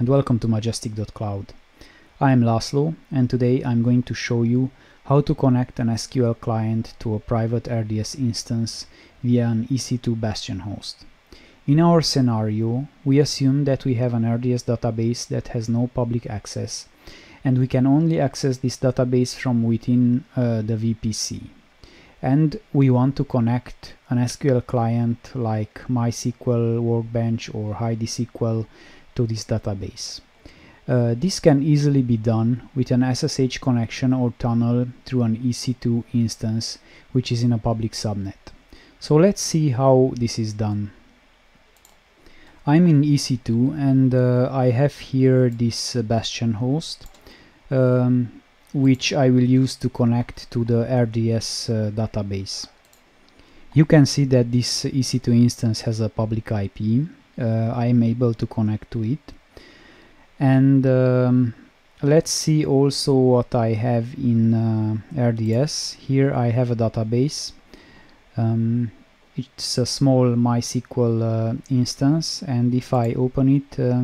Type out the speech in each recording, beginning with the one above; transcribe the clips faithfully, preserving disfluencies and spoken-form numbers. and welcome to Majestic dot Cloud. I am Laszlo, and today I'm going to show you how to connect an S Q L client to a private R D S instance via an E C two bastion host. In our scenario, we assume that we have an R D S database that has no public access, and we can only access this database from within uh, the V P C. And we want to connect an S Q L client like MySQL Workbench or HeidiSQL to this database. Uh, this can easily be done with an S S H connection or tunnel through an E C two instance, which is in a public subnet. So let's see how this is done. I'm in E C two and uh, I have here this uh, bastion host, um, which I will use to connect to the R D S uh, database. You can see that this E C two instance has a public I P. Uh, I am able to connect to it. And um, let's see also what I have in uh, R D S. Here I have a database. Um, it's a small MySQL uh, instance, and if I open it, uh,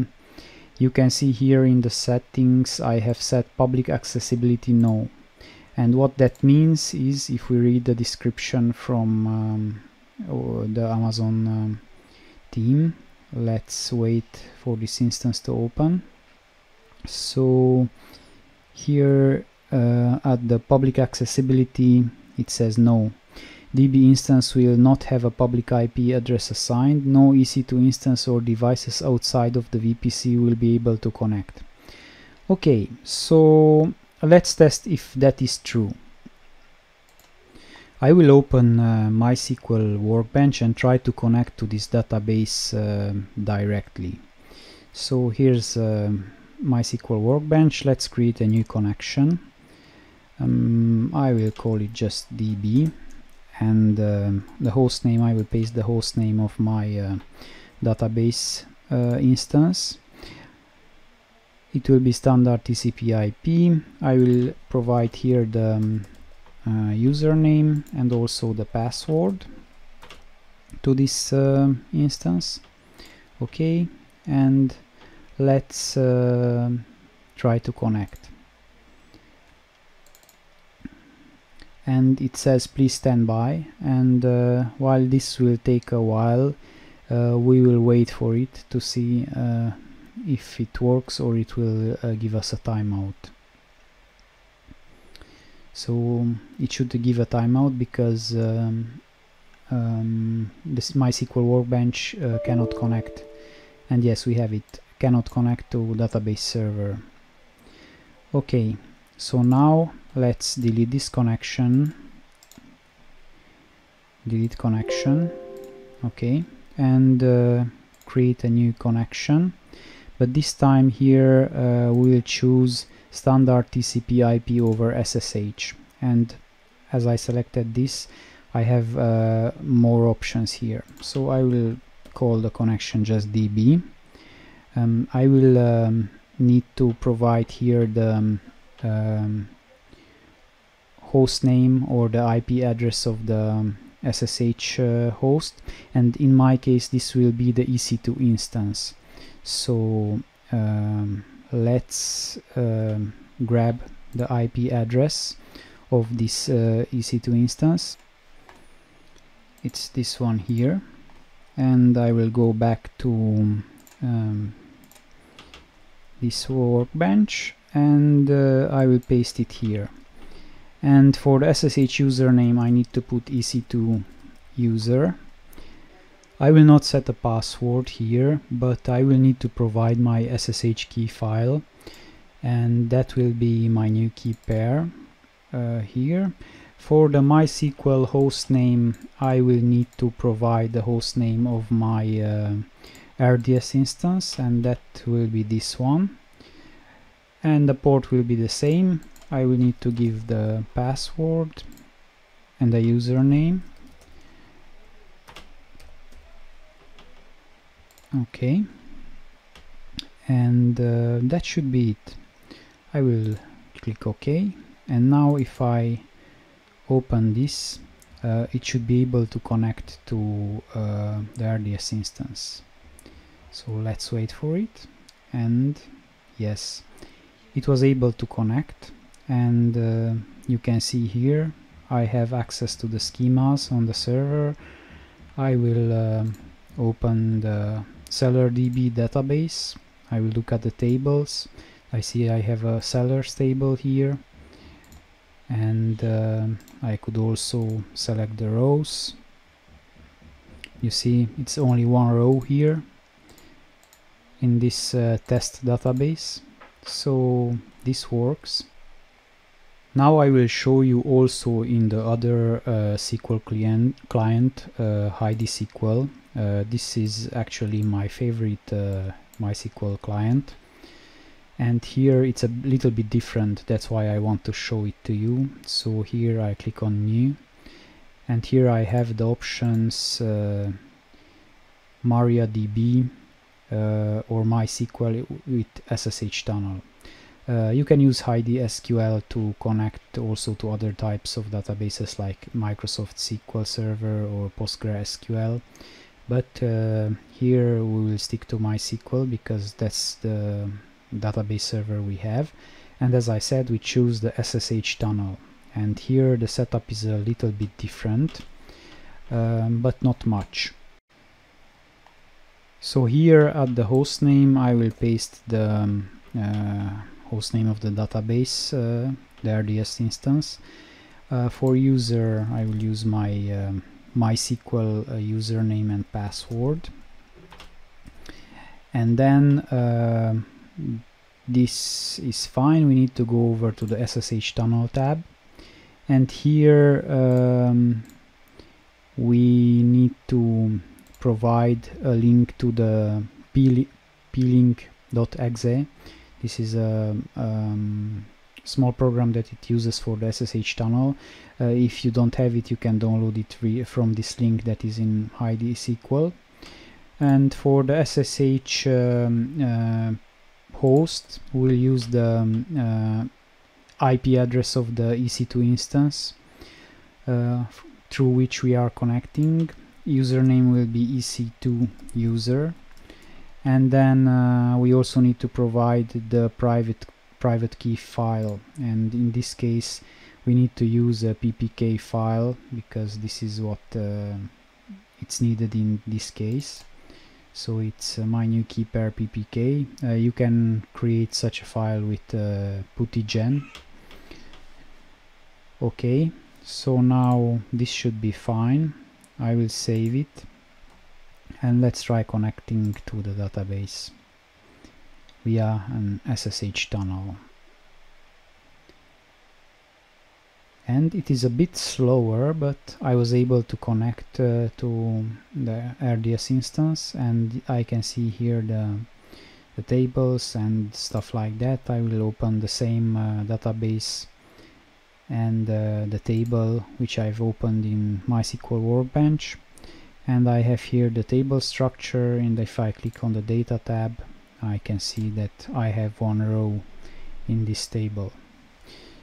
you can see here in the settings I have set public accessibility no. And what that means is, if we read the description from um, oh, the Amazon um, team, let's wait for this instance to open. So here uh, at the public accessibility it says no. D B instance will not have a public I P address assigned. No E C two instance or devices outside of the V P C will be able to connect. Okay, so let's test if that is true. I will open uh, MySQL Workbench and try to connect to this database uh, directly. So here's uh, MySQL Workbench. Let's create a new connection. Um, I will call it just D B, and uh, the host name, I will paste the host name of my uh, database uh, instance. It will be standard T C P I P. I will provide here the um, uh, username and also the password to this uh, instance. Okay, and let's uh, try to connect. And it says please stand by, and uh, while this will take a while, uh, we will wait for it to see uh, if it works or it will uh, give us a timeout. So it should give a timeout because um, um, this MySQL Workbench uh, cannot connect. And yes, we have it, cannot connect to database server. Okay, so now let's delete this connection, delete connection, okay, and uh, create a new connection, but this time here uh, we will choose standard T C P I P over S S H, and as I selected this, I have uh, more options here, so I will call the connection just D B. um, I will um, need to provide here the um, host name or the I P address of the S S H uh, host, and in my case this will be the E C two instance. So um, let's uh, grab the I P address of this uh, E C two instance. It's this one here, and I will go back to um, this workbench, and uh, I will paste it here. And for the S S H username, I need to put E C two user. I will not set a password here, but I will need to provide my S S H key file, and that will be my new key pair uh, here. For the MySQL hostname, I will need to provide the hostname of my uh, R D S instance, and that will be this one. And the port will be the same. I will need to give the password and the username. Okay, and uh, that should be it. I will click OK, and now if I open this, uh, it should be able to connect to uh, the R D S instance. So let's wait for it, and yes, it was able to connect. And uh, you can see here I have access to the schemas on the server. I will uh, open the SellerDB database. I will look at the tables. I see I have a sellers table here, and uh, I could also select the rows. You see it's only one row here in this uh, test database, so this works. Now I will show you also in the other uh, S Q L client, client uh, HeidiSQL. Uh, this is actually my favorite uh, MySQL client, and here it's a little bit different, that's why I want to show it to you. So here I click on new, and here I have the options uh, MariaDB uh, or MySQL with S S H tunnel. Uh, you can use HeidiSQL to connect also to other types of databases like Microsoft S Q L Server or PostgreSQL, but uh, here we will stick to MySQL because that's the database server we have. And as I said, we choose the S S H tunnel, and here the setup is a little bit different, um, but not much. So here at the hostname I will paste the um, uh, hostname of the database, uh, the R D S instance. Uh, for user I will use my um, MySQL uh, username and password, and then uh, this is fine. We need to go over to the S S H tunnel tab, and here um, we need to provide a link to the plink.exe. This is a um, small program that it uses for the S S H tunnel. Uh, if you don't have it, you can download it from this link that is in HeidiSQL. And for the S S H um, uh, host, we'll use the um, uh, I P address of the E C two instance uh, through which we are connecting. Username will be E C two user, and then uh, we also need to provide the private private key file, and in this case we need to use a P P K file because this is what uh, it's needed in this case. So it's uh, my new key pair P P K. Uh, you can create such a file with uh, puttygen. Okay, so now this should be fine. I will save it, and let's try connecting to the database via an S S H tunnel. And it is a bit slower, but I was able to connect uh, to the R D S instance, and I can see here the, the tables and stuff like that. I will open the same uh, database and uh, the table which I've opened in MySQL Workbench, and I have here the table structure, and if I click on the data tab I can see that I have one row in this table.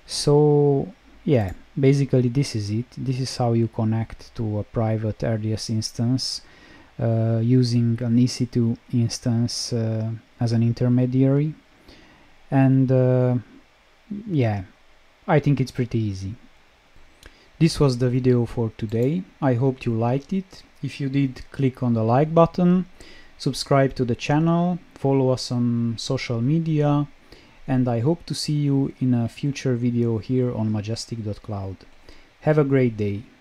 So yeah, basically this is it. This is how you connect to a private R D S instance uh, using an E C two instance uh, as an intermediary. And uh, yeah, I think it's pretty easy. This was the video for today. I hope you liked it. If you did, click on the like button, subscribe to the channel, follow us on social media, and I hope to see you in a future video here on Majestic dot Cloud. Have a great day!